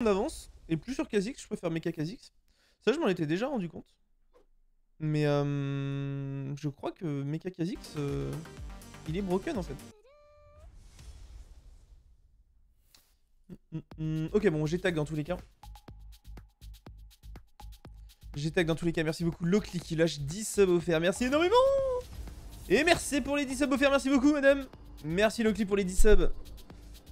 on avance, et plus sur Kha'Zix, je préfère Mecha Kha'Zix. Ça, je m'en étais déjà rendu compte. Mais je crois que Mecha Kha'Zix, il est broken en fait. Ok, bon, j'ai tag dans tous les cas. J'ai tag dans tous les cas. Merci beaucoup, Lockly qui lâche 10 subs offerts. Merci énormément! Et merci pour les 10 subs offerts. Merci beaucoup, madame. Merci, Lockly, pour les 10 subs.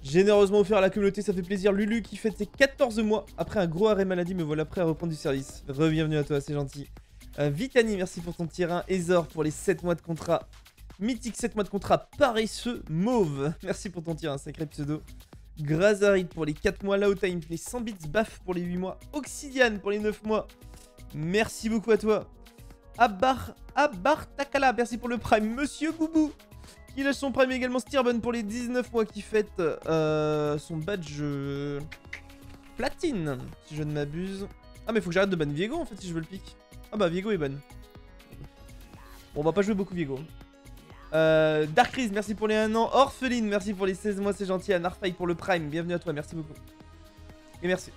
Généreusement offert à la communauté, ça fait plaisir. Lulu qui fête ses 14 mois après un gros arrêt maladie, me voilà prêt à reprendre du service. Re-bienvenue à toi, c'est gentil. Vitani, merci pour ton tier 1. Ezor pour les 7 mois de contrat. Mythique, 7 mois de contrat. Paresseux, mauve. Merci pour ton tier 1, sacré pseudo. Grazarit pour les 4 mois. Laotime pour les 100 bits. Baf pour les 8 mois. Oxidiane pour les 9 mois. Merci beaucoup à toi. Abartakala, merci pour le prime. Monsieur Gubu, qui lâche son prime également. Styrban pour les 19 mois, qui fête son badge platine, si je ne m'abuse. Ah, mais faut que j'arrête de ban Viego en fait, si je veux le pique. Ah bah, Viego est ban. Bon, on va pas jouer beaucoup Viego. Darkriz, merci pour les 1 an. Orpheline, merci pour les 16 mois, c'est gentil. Anarfai pour le prime, bienvenue à toi, merci beaucoup. Et merci.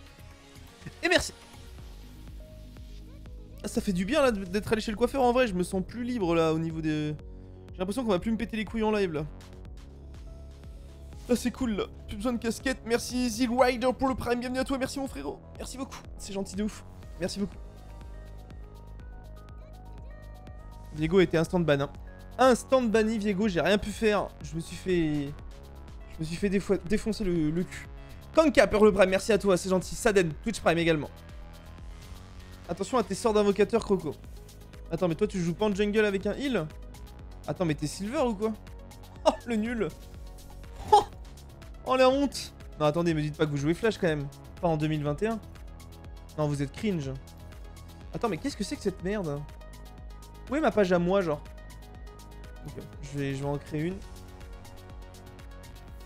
Et merci. Ça fait du bien là d'être allé chez le coiffeur en vrai, je me sens plus libre là au niveau des... J'ai l'impression qu'on va plus me péter les couilles en live là. Là c'est cool là, plus besoin de casquette, merci Zill Rider pour le prime, bienvenue à toi, merci mon frérot. Merci beaucoup, c'est gentil de ouf, merci beaucoup. Viego était instant ban, hein. Instant banni Viego, j'ai rien pu faire, je me suis fait défoncer le cul. Kanka pour le prime, merci à toi, c'est gentil. Saden, Twitch prime également. Attention à tes sorts d'invocateur, Croco. Attends, mais toi, tu joues pas en jungle avec un heal? Attends, mais t'es silver ou quoi? Oh, le nul! Oh, oh, la honte! Non, attendez, me dites pas que vous jouez Flash, quand même. Pas en 2021. Non, vous êtes cringe. Attends, mais qu'est-ce que c'est que cette merde? Où est ma page à moi, genre? Okay, je vais en créer une.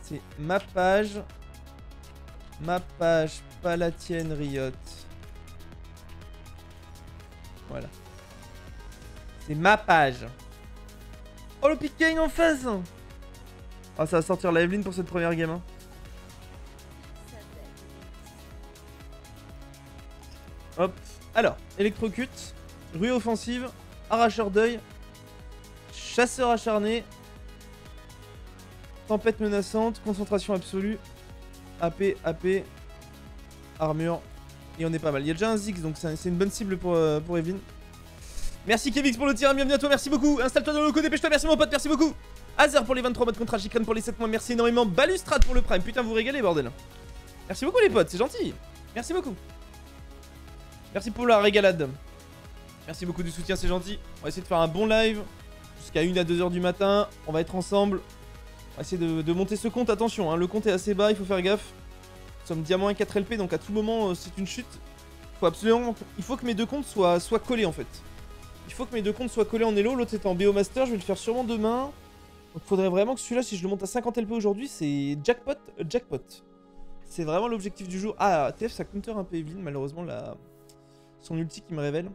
C'est ma page. Ma page, pas la tienne, Riot. Voilà. C'est ma page. Oh, le pick Kayn en face. Ah, ça va sortir la Evelynn pour cette première game. Hein. Hop. Alors, électrocute, ruée offensive, arracheur d'œil, chasseur acharné, tempête menaçante, concentration absolue, AP, AP, armure. Et on est pas mal. Il y a déjà un Ziggs, donc c'est une bonne cible pour Evelynn. Merci Kevix pour le tir, bienvenue à toi, merci beaucoup. Installe-toi dans le loco, dépêche-toi, merci mon pote, merci beaucoup. Hazard pour les 23 mois de contrat, Ashikran pour les 7 mois, merci énormément. Balustrade pour le prime, putain, vous régalez, bordel. Merci beaucoup les potes, c'est gentil. Merci beaucoup. Merci pour la régalade. Merci beaucoup du soutien, c'est gentil. On va essayer de faire un bon live jusqu'à 1 à 2 heures du matin. On va être ensemble. On va essayer de monter ce compte, attention, hein, le compte est assez bas, il faut faire gaffe. Nous sommes diamant 1-4 LP, donc à tout moment, c'est une chute. Faut absolument... Il faut que mes deux comptes soient collés, en fait. Il faut que mes deux comptes soient collés en Elo. L'autre, c'est en Biomaster. Je vais le faire sûrement demain. Donc, faudrait vraiment que celui-là, si je le monte à 50 LP aujourd'hui, c'est jackpot, jackpot. C'est vraiment l'objectif du jour. Ah, TF, ça counter un peu Evelynn, malheureusement, là. Son ulti qui me révèle.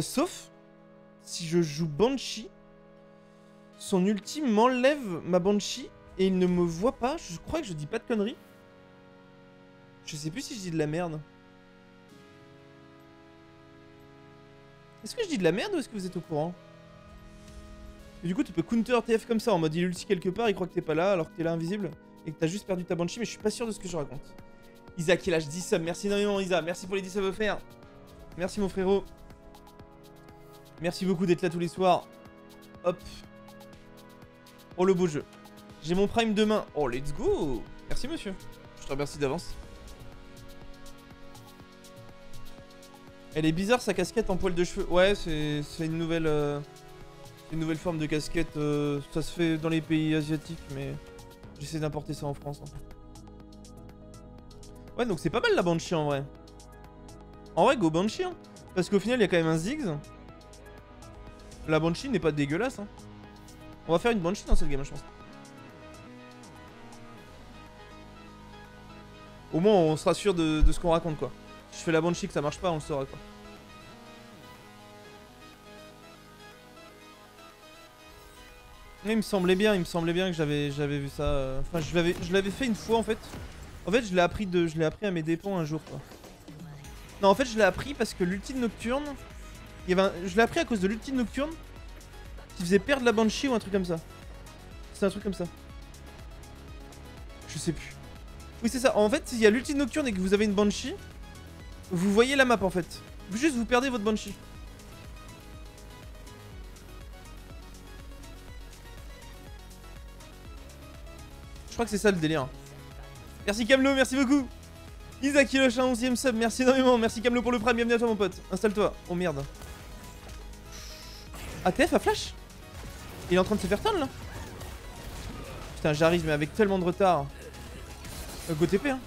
Sauf si je joue Banshee. Son ulti m'enlève ma Banshee et il ne me voit pas. Je crois que je dis pas de conneries. Je sais plus si je dis de la merde. Est-ce que je dis de la merde ou est-ce que vous êtes au courant? Et du coup, tu peux counter TF comme ça, en mode il ulti quelque part, il croit que t'es pas là, alors que t'es là invisible, et que t'as juste perdu ta Banshee, mais je suis pas sûr de ce que je raconte. Isa qui lâche 10 subs, merci énormément Isa, merci pour les 10 subs offerts. Merci mon frérot. Merci beaucoup d'être là tous les soirs. Hop. Oh le beau jeu. J'ai mon prime demain. Oh let's go. Merci monsieur. Merci d'avance. Elle est bizarre sa casquette en poil de cheveux. Ouais, c'est une nouvelle forme de casquette. Ça se fait dans les pays asiatiques, mais j'essaie d'importer ça en France. Hein. Ouais, donc c'est pas mal la Banshee en vrai. En vrai, go Banshee. Hein, parce qu'au final, il y a quand même un Ziggs. La Banshee n'est pas dégueulasse. Hein. On va faire une Banshee dans cette game, je pense. Au moins, on sera sûr de ce qu'on raconte, quoi. Si je fais la Banshee que ça marche pas, on le saura, quoi. Mais il me semblait bien que j'avais vu ça... Enfin, je l'avais fait une fois, en fait. En fait, je l'ai appris à mes dépens un jour, quoi. Non, en fait, je l'ai appris parce que l'ulti de Nocturne... Il y avait un... Je l'ai appris à cause de l'ulti de Nocturne qui faisait perdre la Banshee ou un truc comme ça. C'est un truc comme ça. Je sais plus. Oui, c'est ça. En fait, s'il y a l'ulti de Nocturne et que vous avez une Banshee, vous voyez la map, en fait. Juste, vous perdez votre Banshee. Je crois que c'est ça le délire. Merci Kamlo, merci beaucoup. Isa qui lâche un 11ème sub, merci énormément. Merci Kamlo pour le prime, bienvenue à toi mon pote. Installe-toi. Oh merde. ATF à flash. Il est en train de se faire turn là. Putain, j'arrive mais avec tellement de retard. Go TP hein.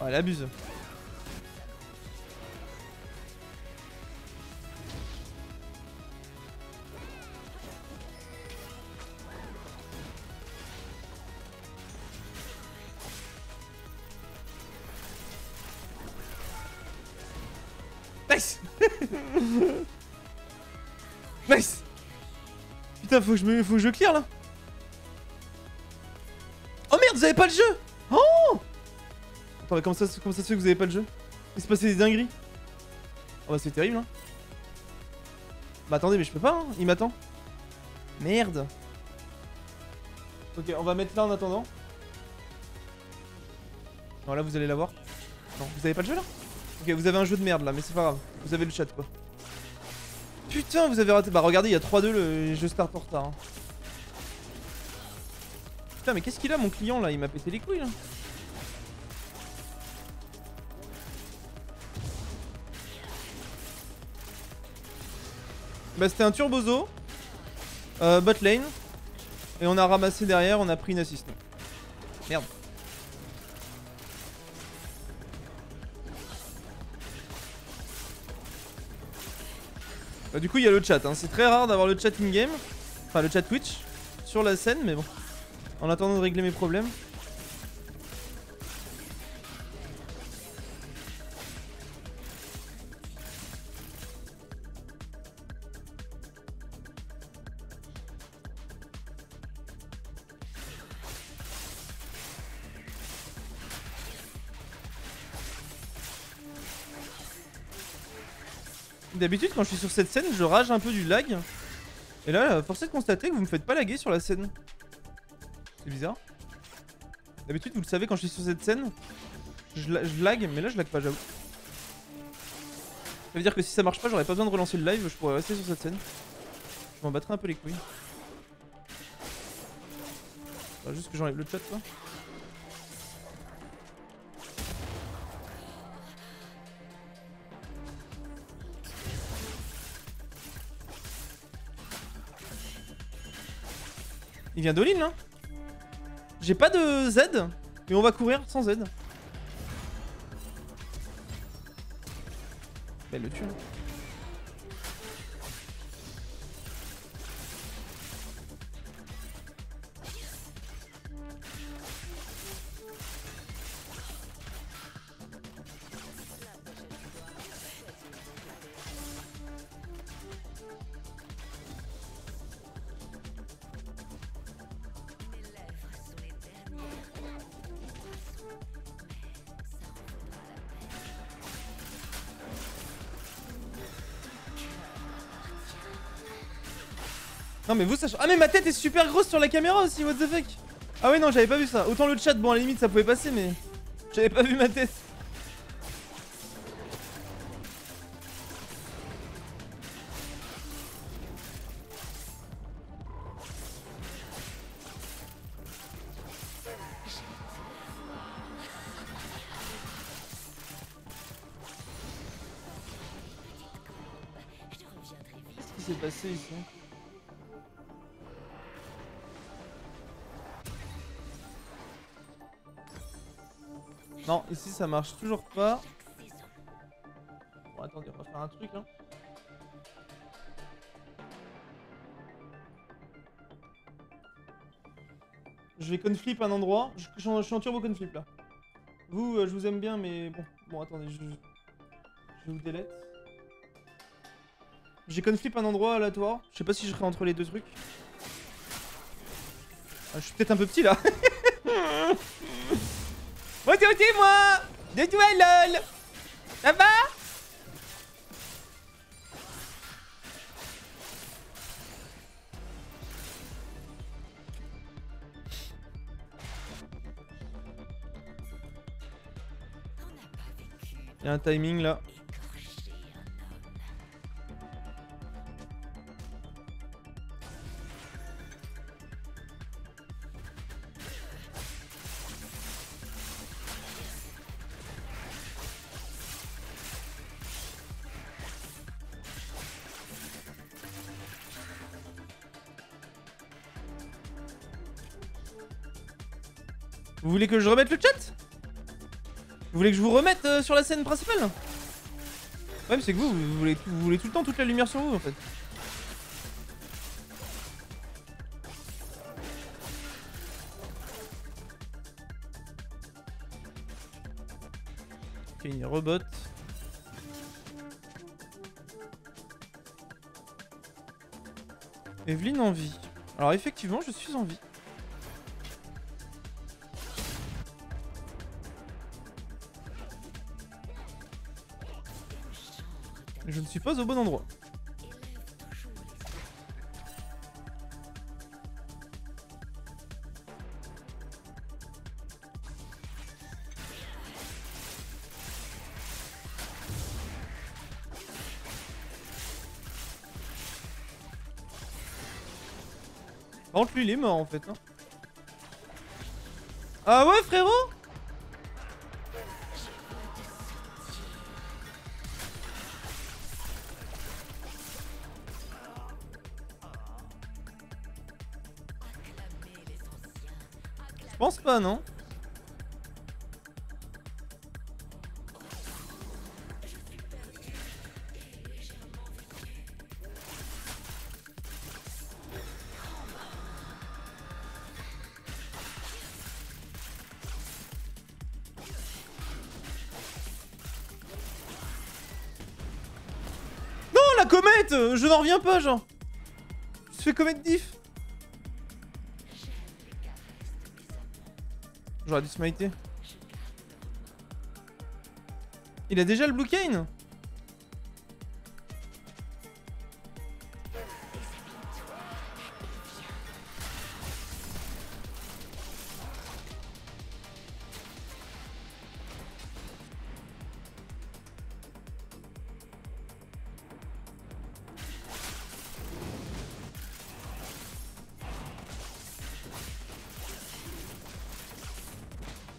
Oh, elle abuse. Nice. Nice. Putain, faut que je clear là. Oh merde, vous avez pas le jeu. Oh. Attends, mais comment ça se fait que vous avez pas le jeu? Il se passait des dingueries. Oh bah c'est terrible hein. Bah attendez, mais je peux pas hein, il m'attend. Merde. Ok, on va mettre là en attendant. Non, là vous allez l'avoir. Non, vous avez pas le jeu là. Ok, vous avez un jeu de merde là, mais c'est pas grave. Vous avez le chat quoi. Putain, vous avez raté. Bah regardez, il y a 3-2, le jeu start en retard. Hein. Putain, mais qu'est-ce qu'il a mon client là? Il m'a pété les couilles là. Bah c'était un turbozo, bot lane. Et on a ramassé derrière, on a pris une assist. Merde. Bah, du coup, il y a le chat. Hein. C'est très rare d'avoir le chat in-game. Enfin, le chat Twitch. Sur la scène, mais bon. En attendant de régler mes problèmes. D'habitude, quand je suis sur cette scène, je rage un peu du lag. Et là, force est de constater que vous me faites pas laguer sur la scène. C'est bizarre. D'habitude, vous le savez, quand je suis sur cette scène, je lag, mais là, je lag pas, j'avoue. Ça veut dire que si ça marche pas, j'aurais pas besoin de relancer le live, je pourrais rester sur cette scène. Je m'en battrais un peu les couilles. Enfin, juste que j'enlève le chat, quoi. Il vient d'Olin là. J'ai pas de Z, mais on va courir sans Z. Elle le tue. Non mais vous sachez... Ah mais ma tête est super grosse sur la caméra aussi, what the fuck. Ah ouais non, j'avais pas vu ça. Autant le chat, bon à la limite ça pouvait passer, mais... J'avais pas vu ma tête. Qu'est-ce qui s'est passé ici? Non, ici ça marche toujours pas. Bon, attendez, on va faire un truc là. Je vais conflip un endroit. Je suis en turbo conflip là. Vous, je vous aime bien, mais bon. Bon, attendez, je vous délète. J'ai conflip un endroit aléatoire. Je sais pas si je serai entre les deux trucs. Ah, je suis peut-être un peu petit là. Ôtez moi de toi lol. Ça va? Il y a un timing là. Vous voulez que je remette le chat? Vous voulez que je vous remette sur la scène principale? Ouais, mais c'est que vous voulez tout le temps toute la lumière sur vous en fait. Ok, il rebote. Evelynn en vie. Alors effectivement, je suis en vie. Je ne suis pas au bon endroit. Par contre, lui, il est mort en fait. Hein. Ah ouais, frérot? Je pense pas, non? Non, la comète! Je n'en reviens pas, genre! Je fais comète diff! J'aurais dû smiter. Il a déjà le blue cane.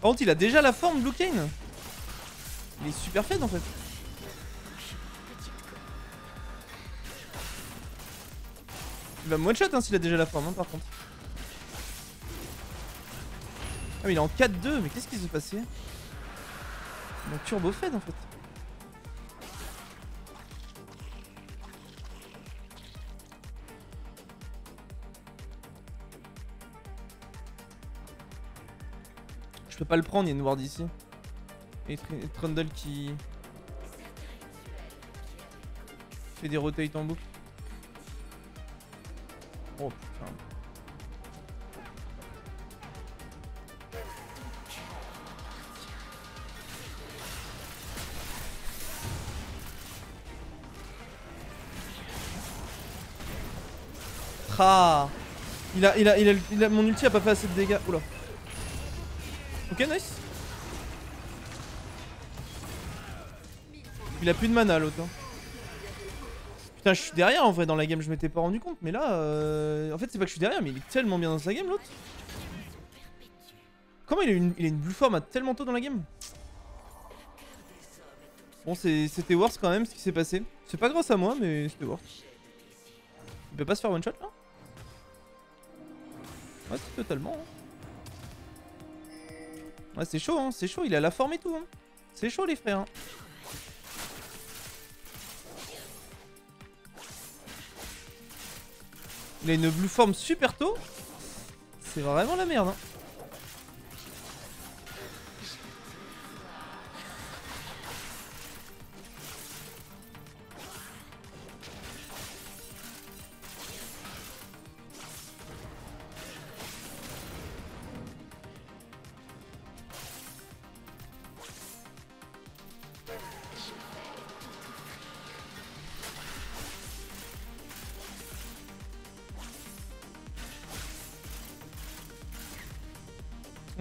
Par contre, il a déjà la forme, Blue Kayn. Il est super fed en fait. Il va me one shot hein, s'il a déjà la forme, hein, par contre. Ah, mais il est en 4-2, mais qu'est-ce qui s'est passé? Il a turbo fed en fait. Je peux pas le prendre, il y a une ward ici. Et Trundle qui fait des rotates en boucle. Oh putain. Ah, mon ulti a pas fait assez de dégâts. Oula. Ok, nice. Il a plus de mana l'autre. Hein. Putain, je suis derrière en vrai dans la game, je m'étais pas rendu compte. Mais là, en fait, c'est pas que je suis derrière, mais il est tellement bien dans sa game l'autre. Comment il a une blue form à tellement tôt dans la game? Bon, c'était worse quand même ce qui s'est passé. C'est pas grâce à moi, mais c'était worse. Il peut pas se faire one shot là? Ouais, c'est totalement. Hein. Ouais, c'est chaud, hein, c'est chaud, il a la forme et tout. Hein. C'est chaud, les frères. Hein. Il a une blue forme super tôt. C'est vraiment la merde. Hein.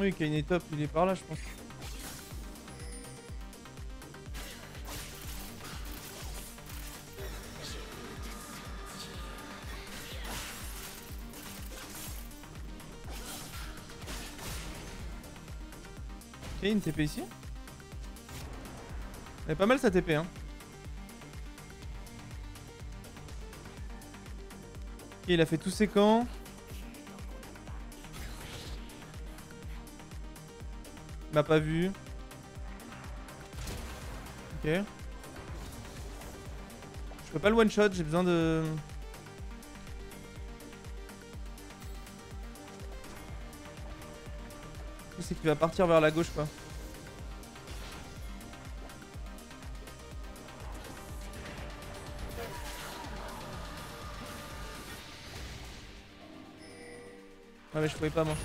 Oui, Kayn est top, il est par là, je pense. Kayn TP ici. Elle est pas mal sa TP, hein. Ok, il a fait tous ses camps. Il m'a pas vu. Ok. Je peux pas le one shot, j'ai besoin de... C'est qu'il va partir vers la gauche, quoi. Ouais, mais je pouvais pas, moi.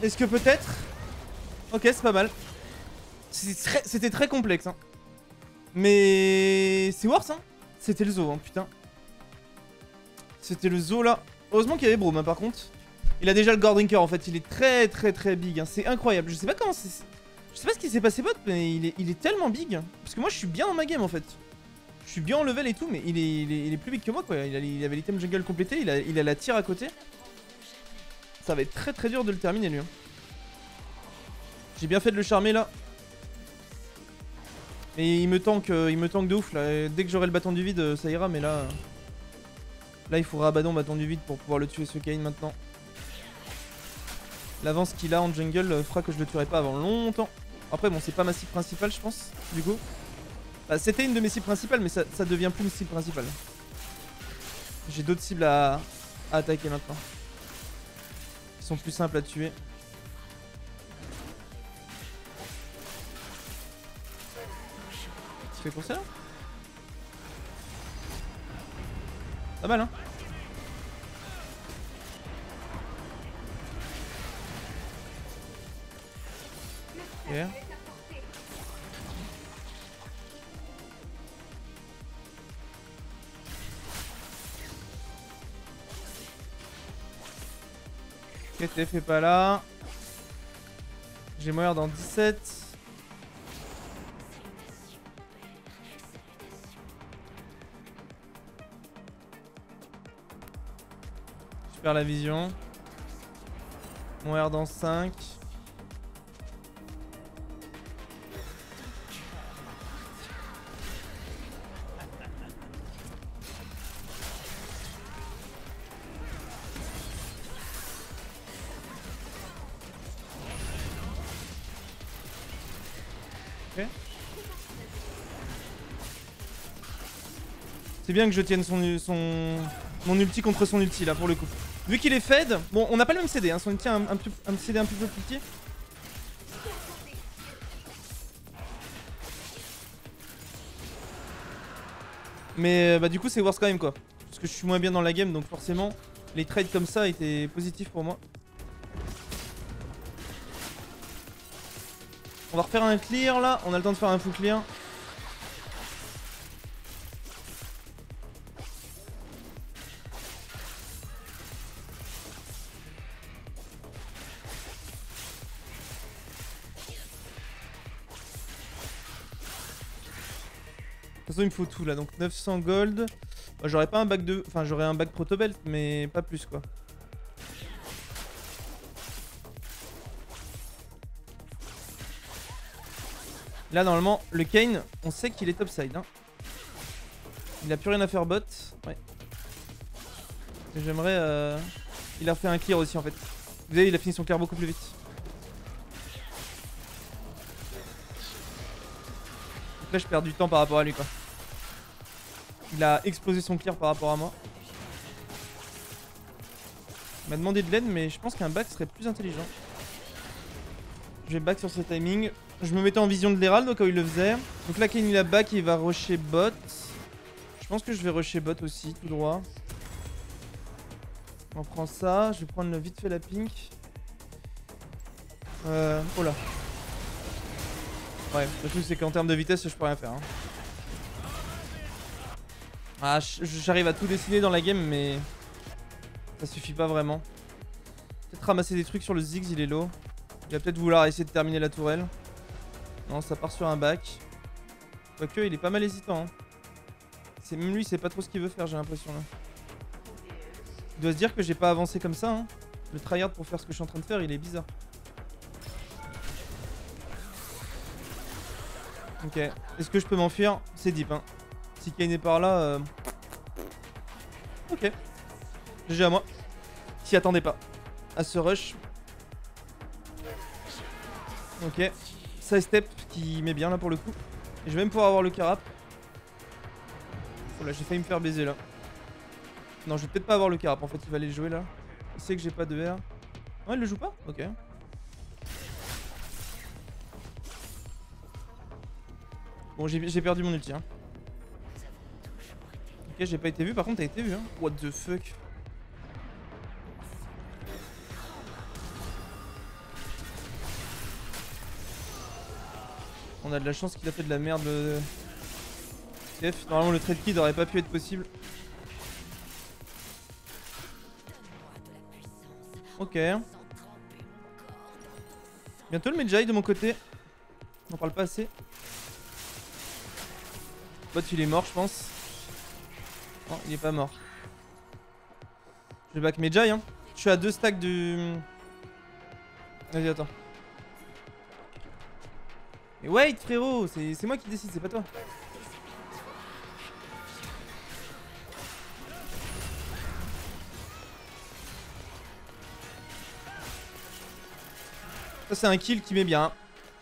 Est-ce que peut-être... Ok, c'est pas mal. C'était très complexe, hein. Mais... c'est worse, hein. C'était le zoo, hein, putain. C'était le zoo, là. Heureusement qu'il y avait Broom, hein, par contre. Il a déjà le Gordinker, en fait. Il est très big, hein. C'est incroyable. Je sais pas comment c'est... Je sais pas ce qui s'est passé, bot, mais il est tellement big. Parce que moi, je suis bien dans ma game, en fait. Je suis bien en level et tout, mais il est plus big que moi, quoi. Il avait l'item jungle complété, il a la tire à côté. Ça va être très dur de le terminer, lui. J'ai bien fait de le charmer, là. Et il me tank de ouf, là. Dès que j'aurai le bâton du vide, ça ira, mais là... Là, il faut Rabadon, bâton du vide, pour pouvoir le tuer, ce Kayn, maintenant. L'avance qu'il a en jungle fera que je le tuerai pas avant longtemps. Après, bon, c'est pas ma cible principale, je pense, du coup. Bah, c'était une de mes cibles principales, mais ça devient plus une cible principale. J'ai d'autres cibles à attaquer, maintenant. Sont plus simples à tuer. Tu fais pour ça là? Pas mal, hein? Okay. KTF est pas là. J'ai mort dans 17. Je perds la vision. Mort dans 5. C'est bien que je tienne mon ulti contre son ulti, là, pour le coup. Vu qu'il est fed, bon, on n'a pas le même CD, hein. Son ulti a un CD un petit peu plus petit. Mais bah du coup, c'est worse quand même, quoi. Parce que je suis moins bien dans la game, donc forcément, les trades comme ça étaient positifs pour moi. On va refaire un clear, là. On a le temps de faire un full clear. Il me faut tout là, donc 900 gold. Bah, j'aurais pas un bac de... Enfin, j'aurais un bac protobelt, mais pas plus, quoi. Là, normalement, le Kayn, on sait qu'il est topside, hein. Il a plus rien à faire, bot. Ouais. J'aimerais... Il a fait un clear aussi, en fait. Vous voyez, il a fini son clear beaucoup plus vite. Donc là, je perds du temps par rapport à lui, quoi. Il a explosé son clear par rapport à moi. Il m'a demandé de l'aide, mais je pense qu'un back serait plus intelligent. Je vais back sur ce timing. Je me mettais en vision de l'Hérald quand il le faisait. Donc là, Kayn il a back et il va rusher bot. Je pense que je vais rusher bot aussi, tout droit. On prend ça. Je vais prendre vite fait la pink. Oh là. Ouais, le truc c'est qu'en termes de vitesse, je peux rien faire. Hein. Ah, j'arrive à tout dessiner dans la game, mais ça suffit pas vraiment. Peut-être ramasser des trucs sur le Ziggs, il est low. Il va peut-être vouloir essayer de terminer la tourelle. Non, ça part sur un back. Quoique, il est pas mal hésitant. Hein. Même lui, il sait pas trop ce qu'il veut faire, j'ai l'impression. Là. Il doit se dire que j'ai pas avancé comme ça. Hein. Le tryhard pour faire ce que je suis en train de faire, il est bizarre. Ok, est-ce que je peux m'enfuir? C'est deep, hein. Si Kayn est par là... Ok. GG à moi. S'y attendez pas à ce rush. Ok. Side step qui met bien là pour le coup. Et je vais même pouvoir avoir le carap. Oh là, j'ai failli me faire baiser là. Non, je vais peut-être pas avoir le carap en fait. Il va aller le jouer là. Il sait que j'ai pas de R. Non, il le joue pas? Ok. Bon, j'ai perdu mon ulti. Hein. Ok, j'ai pas été vu. Par contre, t'as été vu. Hein. What the fuck? On a de la chance qu'il a fait de la merde. Normalement, le trade kid aurait pas pu être possible. Ok. Bientôt le Medjai de mon côté. On parle pas assez. Bot il est mort je pense. Non il est pas mort. Je vais back Medjai hein. Je suis à 2 stacks du... Vas-y attends. Mais wait frérot, c'est moi qui décide, c'est pas toi. Ça c'est un kill qui met bien hein.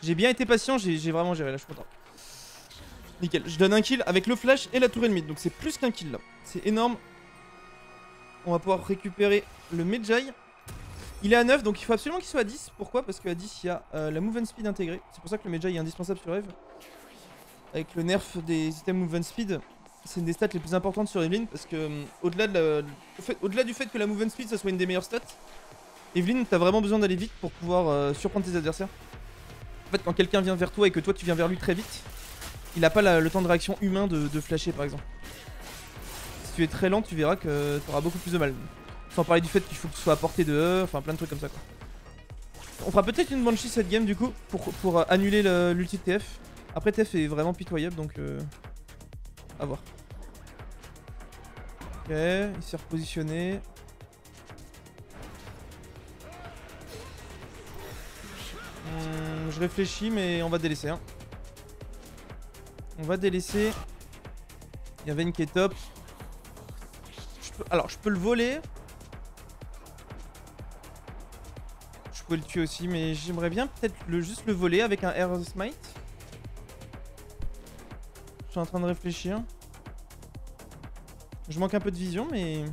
J'ai bien été patient, j'ai vraiment géré là, je suis content. Nickel, je donne un kill avec le flash et la tour ennemie, donc c'est plus qu'un kill là, c'est énorme. On va pouvoir récupérer le Medjai. Il est à 9 donc il faut absolument qu'il soit à 10, pourquoi? Parce qu'à 10 il y a la move and speed intégrée, c'est pour ça que le Medjai est indispensable sur Eve. Avec le nerf des items move and speed, c'est une des stats les plus importantes sur Evelynn parce que au-delà de au-delà du fait que la move and speed ça soit une des meilleures stats, Evelynn t'as vraiment besoin d'aller vite pour pouvoir surprendre tes adversaires. En fait quand quelqu'un vient vers toi et que toi tu viens vers lui très vite, il n'a pas le temps de réaction humain de flasher par exemple. Si tu es très lent, tu verras que tu auras beaucoup plus de mal. Sans parler du fait qu'il faut que tu sois à portée de... Enfin plein de trucs comme ça quoi. On fera peut-être une Banshee cette game du coup pour annuler l'ulti de TF. Après TF est vraiment pitoyable donc... à voir. Ok, il s'est repositionné. Je réfléchis mais on va délaisser hein. On va délaisser. Il y a Vayne qui est top. Alors, je peux le voler. Je peux le tuer aussi, mais j'aimerais bien peut-être juste le voler avec un Air Smite. Je suis en train de réfléchir. Je manque un peu de vision, mais...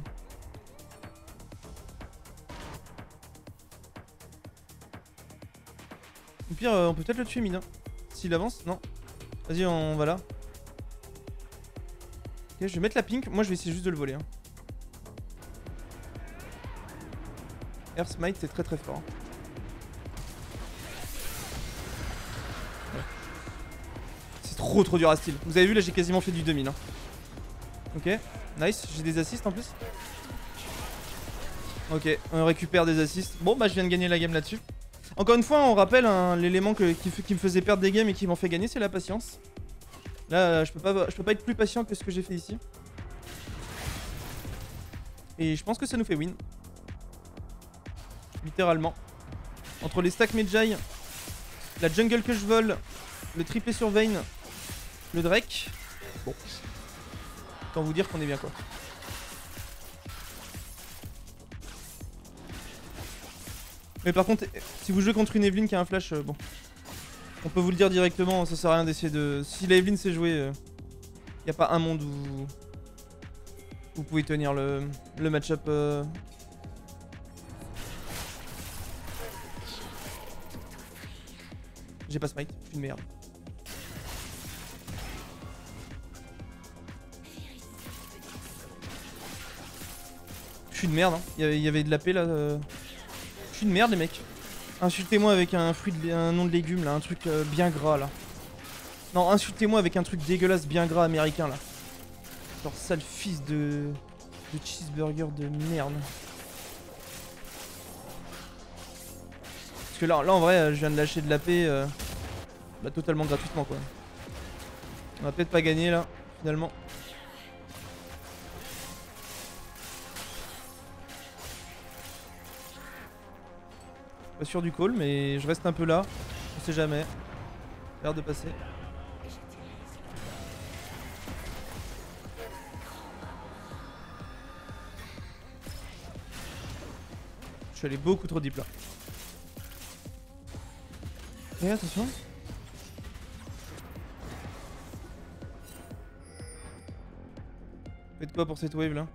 Au pire, on peut peut-être le tuer mid. Hein. S'il avance, non. Vas-y, on va là. Ok, je vais mettre la pink. Moi, je vais essayer juste de le voler. Hein. Air Smite, c'est très fort. Hein. Ouais. C'est trop dur à style. Vous avez vu, là, j'ai quasiment fait du 2000. Hein. Ok, nice. J'ai des assists en plus. Ok, on récupère des assists. Bon, bah, je viens de gagner la game là-dessus. Encore une fois, on rappelle hein, l'élément qui me faisait perdre des games et qui m'en fait gagner, c'est la patience. Là, je peux pas être plus patient que ce que j'ai fait ici. Et je pense que ça nous fait win. Littéralement. Entre les stacks Medjai, la jungle que je vole, le triplé sur Vayne, le Drake. Bon. Autant vous dire qu'on est bien quoi. Mais par contre, si vous jouez contre une Evelynn qui a un flash, bon. On peut vous le dire directement, ça sert à rien d'essayer de... Si la Evelynn s'est jouée, y a pas un monde où... Vous pouvez tenir le match-up. J'ai pas smite, je suis une merde. Je suis une merde, hein. Il y avait de la paix là. Je suis une merde les mecs. Insultez-moi avec un fruit, un nom de légume là, un truc bien gras là. Non, insultez-moi avec un truc dégueulasse bien gras américain là. Genre sale fils de cheeseburger de merde. Parce que là en vrai je viens de lâcher de la paix bah, totalement gratuitement quoi. On va peut-être pas gagner là finalement. Pas sûr du call mais je reste un peu là. On sait jamais. L'air de passer. Je suis allé beaucoup trop deep là. Et attention. Faites quoi pour cette wave là?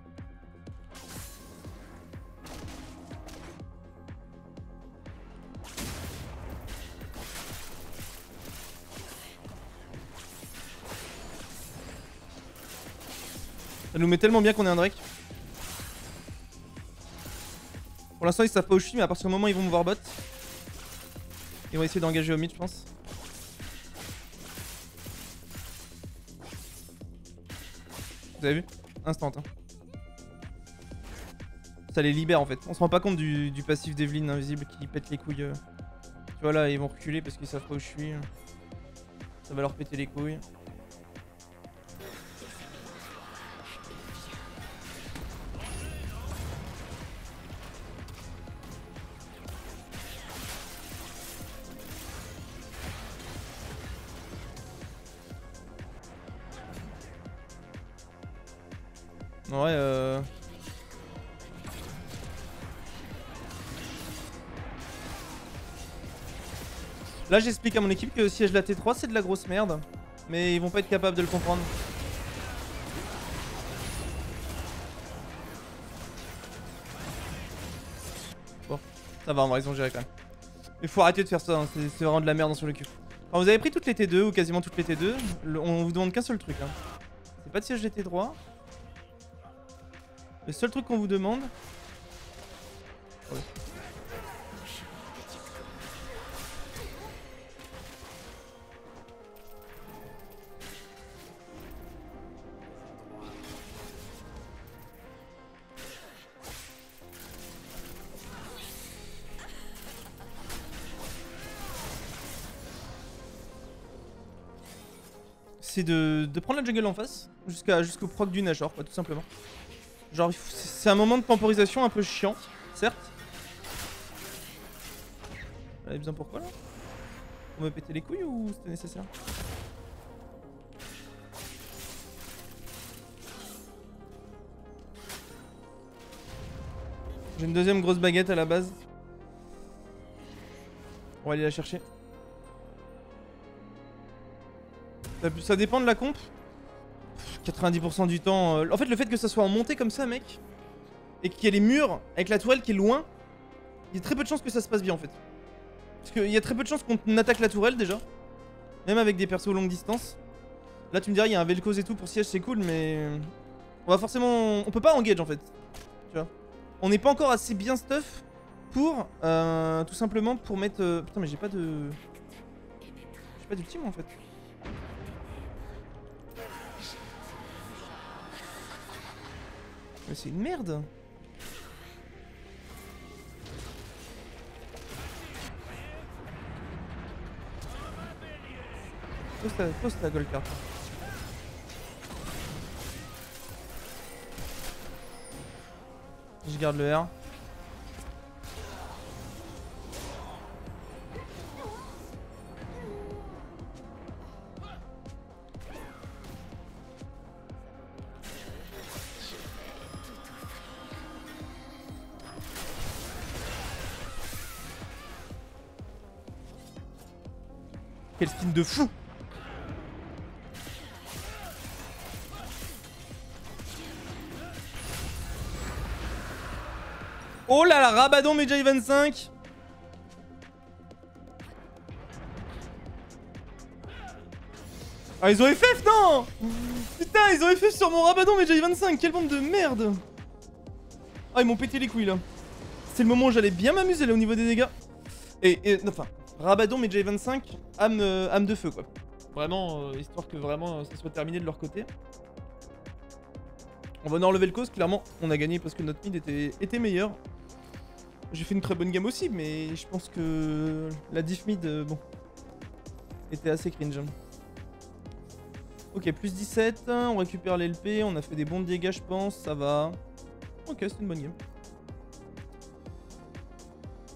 Ça nous met tellement bien qu'on est un Drake. Pour l'instant ils savent pas où je suis mais à partir du moment où ils vont me voir bot. Ils vont essayer d'engager au mid je pense. Vous avez vu? Instant hein. Ça les libère en fait. On se rend pas compte du passif d'Evelynn invisible qui pète les couilles. Tu vois là ils vont reculer parce qu'ils savent pas où je suis. Ça va leur péter les couilles. Ouais Là j'explique à mon équipe que siège la T3 c'est de la grosse merde. Mais ils vont pas être capables de le comprendre. Bon, ça va en vrai ils ont géré quand même. Il faut arrêter de faire ça, hein. C'est vraiment de la merde sur le cul. Quand vous avez pris toutes les T2 ou quasiment toutes les T2, on vous demande qu'un seul truc hein. C'est pas de siège des T3. Le seul truc qu'on vous demande... Ouais. C'est de prendre la jungle en face, jusqu'au proc du Nashor, quoi, tout simplement. Genre c'est un moment de temporisation un peu chiant, certes. J'avais besoin pourquoi là? Pour me péter les couilles ou c'était nécessaire? J'ai une deuxième grosse baguette à la base. On va aller la chercher. Ça dépend de la comp. 90% du temps... En fait, le fait que ça soit en montée comme ça, mec, et qu'il y ait les murs avec la tourelle qui est loin, il y a très peu de chances que ça se passe bien, en fait. Parce qu'il y a très peu de chances qu'on attaque la tourelle, déjà. Même avec des persos longue distance. Là, tu me diras, il y a un Vel'Koz et tout pour siège, c'est cool, mais... On va forcément... On peut pas engage, en fait. Tu vois. On n'est pas encore assez bien stuff pour... tout simplement pour mettre... Putain, mais j'ai pas de... J'ai pas d'ultime, en fait. Mais c'est une merde. Pose ta gold card. Je garde le R. Quel skin de fou! Oh là là, Rabadon Medjai 25! Ah, ils ont FF, non? Putain, ils ont FF sur mon Rabadon, mais j'ai 25. Quelle bande de merde! Ah, ils m'ont pété les couilles, là. C'est le moment où j'allais bien m'amuser, là, au niveau des dégâts. Et enfin, Rabadon, Medjai 25, âme de feu, quoi. Vraiment, histoire que vraiment ça soit terminé de leur côté. On va en enlever le cause, clairement, on a gagné parce que notre mid était meilleur. J'ai fait une très bonne gamme aussi, mais je pense que la diff mid, bon, était assez cringe. Ok, plus 17, on récupère les LP, on a fait des bons dégâts, je pense, ça va. Ok, c'est une bonne game.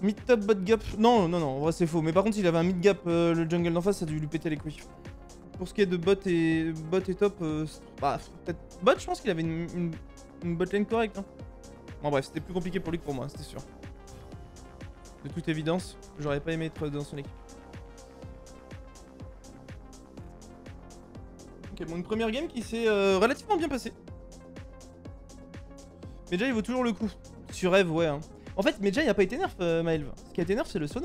Mid-top, bot-gap... Non, non, non, en vrai c'est faux. Mais par contre, il avait un mid-gap, le jungle d'en face, ça a dû lui péter les couilles. Pour ce qui est de bot et top, bah, peut-être... Bot, je pense qu'il avait une botlane correcte. Hein. Bon, bref, c'était plus compliqué pour lui que pour moi, c'était sûr. De toute évidence, j'aurais pas aimé être dans son équipe. Ok, bon, une première game qui s'est relativement bien passée. Medjai, il vaut toujours le coup. Sur Eve, ouais. Hein. En fait, Medjai n'a pas été nerf, Maëlv. Ce qui a été nerf, c'est le sono.